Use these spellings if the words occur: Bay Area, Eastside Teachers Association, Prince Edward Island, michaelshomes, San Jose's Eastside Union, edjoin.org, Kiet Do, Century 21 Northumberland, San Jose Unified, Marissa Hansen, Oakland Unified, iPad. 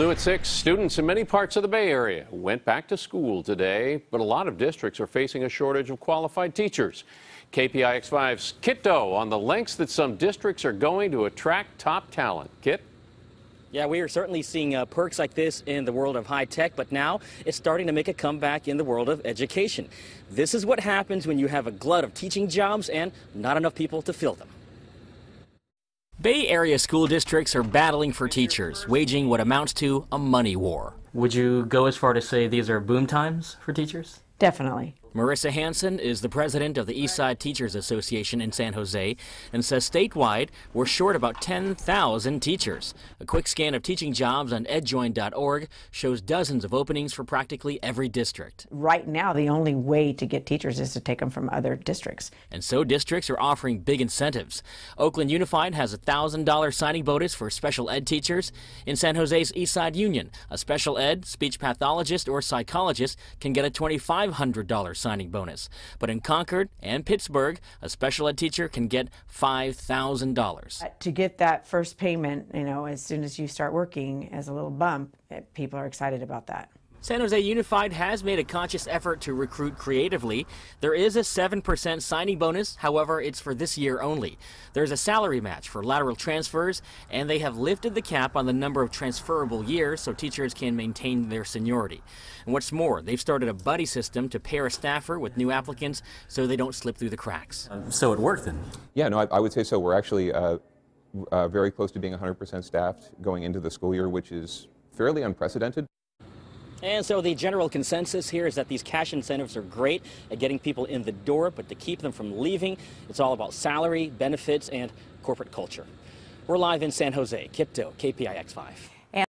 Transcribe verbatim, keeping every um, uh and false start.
New at six, students in many parts of the Bay Area went back to school today, but a lot of districts are facing a shortage of qualified teachers. K P I X five's Kiet Do on the lengths that some districts are going to attract top talent. Kit? Yeah, we are certainly seeing uh, perks like this in the world of high tech, but now it's starting to make a comeback in the world of education. This is what happens when you have a glut of teaching jobs and not enough people to fill them. Bay Area school districts are battling for teachers, waging what amounts to a money war. Would you go as far to say these are boom times for teachers? Definitely. Marissa Hansen is the president of the Eastside Teachers Association in San Jose and says statewide we're short about ten thousand teachers. A quick scan of teaching jobs on ed join dot org shows dozens of openings for practically every district. Right now, the only way to get teachers is to take them from other districts. And so districts are offering big incentives. Oakland Unified has a one thousand dollar signing bonus for special ed teachers. In San Jose's Eastside Union, a special ed, speech pathologist, or psychologist can get a twenty-five hundred dollar signing bonus. But in Concord and Pittsburgh, a special ed teacher can get five thousand dollars. To get that first payment, you know, as soon as you start working as a little bump, people are excited about that. San Jose Unified has made a conscious effort to recruit creatively. There is a seven percent signing bonus, however, it's for this year only. There's a salary match for lateral transfers, and they have lifted the cap on the number of transferable years so teachers can maintain their seniority. And what's more, they've started a buddy system to pair a staffer with new applicants so they don't slip through the cracks. Um, so it worked then? Yeah, no, I, I would say so. We're actually uh, uh, very close to being one hundred percent staffed going into the school year, which is fairly unprecedented. And so the general consensus here is that these cash incentives are great at getting people in the door, but to keep them from leaving, it's all about salary, benefits, and corporate culture. We're live in San Jose. Kiet Do, K P I X five.